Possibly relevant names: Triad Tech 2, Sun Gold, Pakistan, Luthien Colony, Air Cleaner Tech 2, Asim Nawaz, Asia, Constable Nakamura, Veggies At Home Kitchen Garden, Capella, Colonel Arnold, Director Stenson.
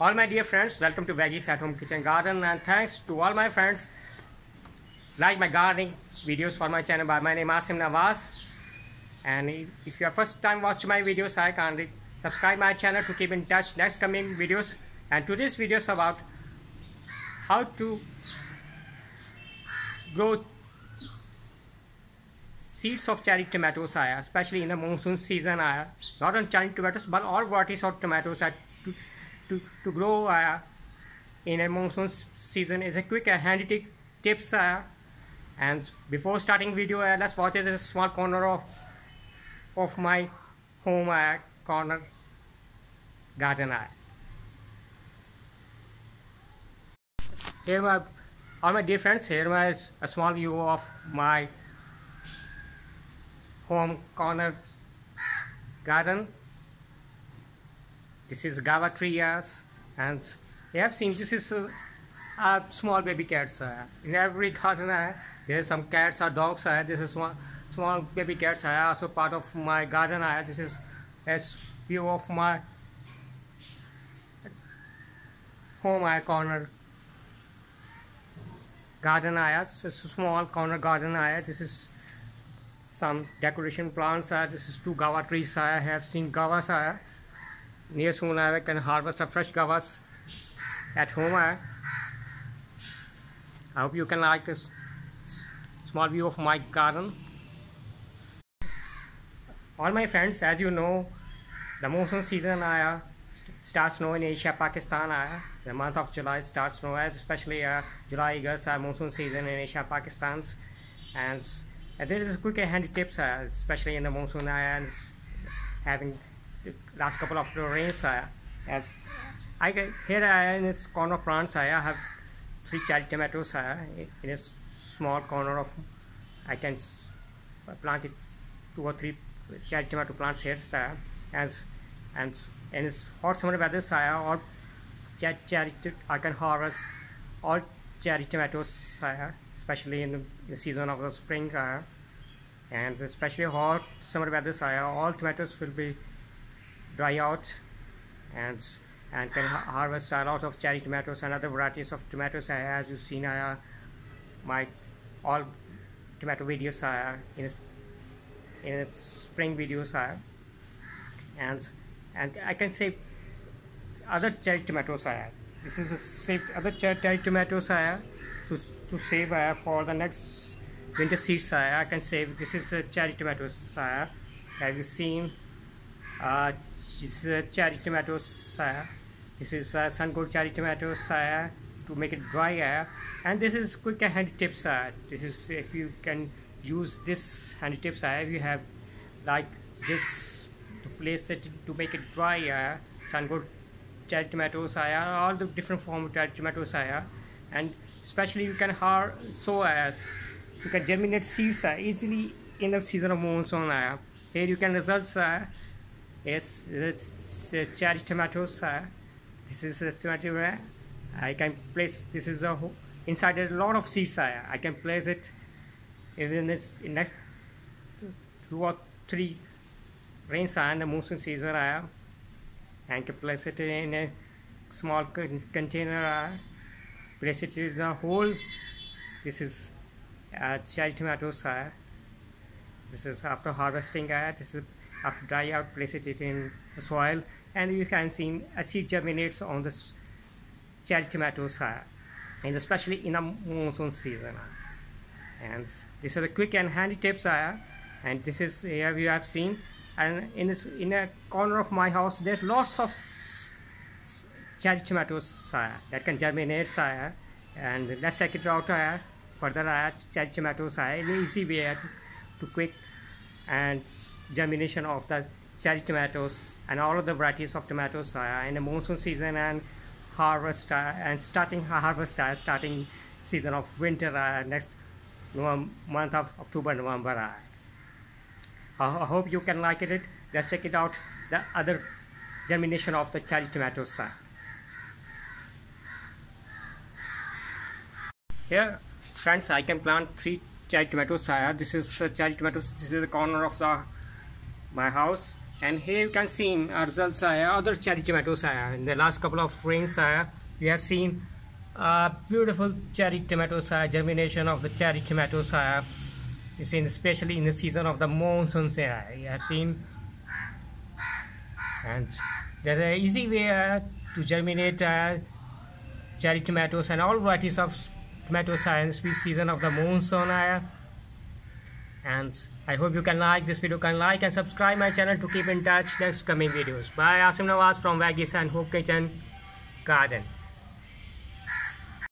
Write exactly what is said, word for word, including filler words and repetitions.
All my dear friends, welcome to Veggies At Home Kitchen Garden, and thanks to all my friends like my gardening videos for my channel. By my name Asim Nawaz, and if you are first time watching my videos, I kindly subscribe my channel to keep in touch next coming videos. And today's video is about how to grow seeds of cherry tomatoes, especially in the monsoon season. Not on cherry tomatoes but all varieties of tomatoes are to To, to grow uh, in a monsoon season is a quick and handy tips. Uh, and before starting video, uh, let's watch this small corner of of my home uh, corner garden. Uh. Here, my all my dear friends, here is a small view of my home corner garden. This is guava tree, yes, and you have seen this is a, a small baby cats. Uh, in every garden, uh, there are some cats or dogs. Uh, this is small, small baby cats. Uh, also part of my garden. Uh, this is a view of my home uh, corner garden. Uh, it's a small corner garden. Uh, this is some decoration plants. Uh, this is two guava trees. Uh, I have seen guavas. Uh, Near soon I can harvest a fresh guavas at home. I hope you can like this small view of my garden. All my friends, as you know, the monsoon season uh, starts snow in Asia, Pakistan. Uh, the month of July starts snow, especially uh, July, August, uh, monsoon season in Asia, Pakistan. And uh, there is quick and handy tips, uh, especially in the monsoon, uh, and having last couple of rains. Uh, as I here uh, in its corner plants, uh, I have three cherry tomatoes uh, in a small corner of. I can plant it two or three cherry tomato plants here. Uh, as and in its hot summer weather, uh, all cherry, cherry I can harvest all cherry tomatoes, uh, especially in the, the season of the spring, uh, and especially hot summer weather, uh, all tomatoes will be dry out, and and can ha harvest a lot of cherry tomatoes and other varieties of tomatoes. Uh, as you've seen, uh, my all tomato videos are uh, in in spring videos are, uh, and and I can say other cherry tomatoes are. Uh, this is a save other cherry, cherry tomatoes are uh, to to save uh, for the next winter seeds. Uh, I can save this is uh, cherry tomatoes. Uh, have you seen? Uh, this is uh, cherry tomatoes. Uh, this is uh, Sun Gold cherry tomatoes uh, to make it dry. Uh, and this is quick and handy tips. Uh, this is if you can use this handy tips. Uh, if you have like this to place it to make it dry. Uh, Sun Gold cherry tomatoes. Uh, all the different form of cherry tomatoes. Uh, and especially you can har sow as uh, you can germinate seeds uh, easily in the season of monsoon. Uh, here you can results. Uh, Yes, it's uh, cherry tomatoes. Uh, this is a tomato. Uh, I can place. This is a inside a lot of seeds. Uh, I can place it even this in next two or three rains uh, and the monsoon season. Uh, and can place it in a small con container. Uh, place it in a hole. This is uh, cherry tomatoes. Uh, this is after harvesting. Uh, this is. After dry out, place it in the soil, and you can see a seed germinates on the cherry tomatoes, uh, and especially in a monsoon season. Uh, and these are the quick and handy tips. Uh, and this is here you have seen. And in this, in a corner of my house, there's lots of cherry tomatoes uh, that can germinate. Uh, and let's check it out uh, further. Uh, cherry tomatoes are uh, an easy way uh, to, to quick and germination of the cherry tomatoes and all of the varieties of tomatoes uh, in the monsoon season and harvest uh, and starting harvest uh, starting season of winter uh, next month of October, November. Uh. I hope you can like it. Let's check it out the other germination of the cherry tomatoes. Uh. Here, friends, I can plant three cherry tomatoes. Uh, this is uh, cherry tomatoes. This is the corner of the my house, And here you can see results aaya, other cherry tomatoes aaya. In the last couple of rains aaya, we have seen uh, beautiful cherry tomatoes aaya, germination of the cherry tomatoes aaya. You see, especially in the season of the monsoon aaya, you have seen. And there are easy way aaya, to germinate aaya, cherry tomatoes and all varieties of tomato science with season of the monsoon aaya. And I hope you can like this video, can like and subscribe my channel to keep in touch next coming videos. Bye. Asim Nawaz from Veggies At Home Kitchen Garden.